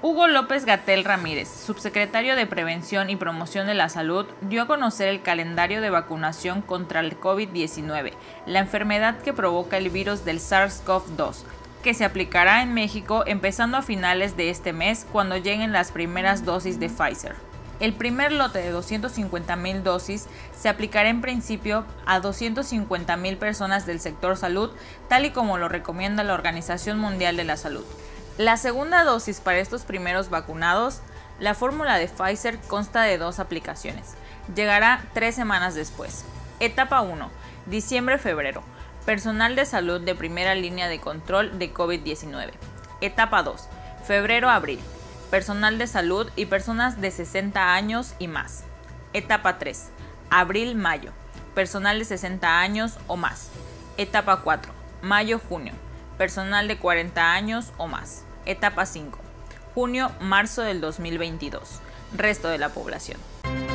Hugo López-Gatell Ramírez, subsecretario de Prevención y Promoción de la Salud, dio a conocer el calendario de vacunación contra el COVID-19, la enfermedad que provoca el virus del SARS-CoV-2, que se aplicará en México empezando a finales de este mes cuando lleguen las primeras dosis de Pfizer. El primer lote de 250,000 dosis se aplicará en principio a 250,000 personas del sector salud, tal y como lo recomienda la Organización Mundial de la Salud. La segunda dosis para estos primeros vacunados, la fórmula de Pfizer consta de 2 aplicaciones. Llegará 3 semanas después. Etapa 1. Diciembre-febrero. Personal de salud de primera línea de control de COVID-19. Etapa 2. Febrero-abril. Personal de salud y personas de 60 años y más. Etapa 3. Abril-mayo. Personal de 60 años o más. Etapa 4. Mayo-junio. Personal de 40 años o más. Etapa 5. Junio-marzo del 2022. Resto de la población.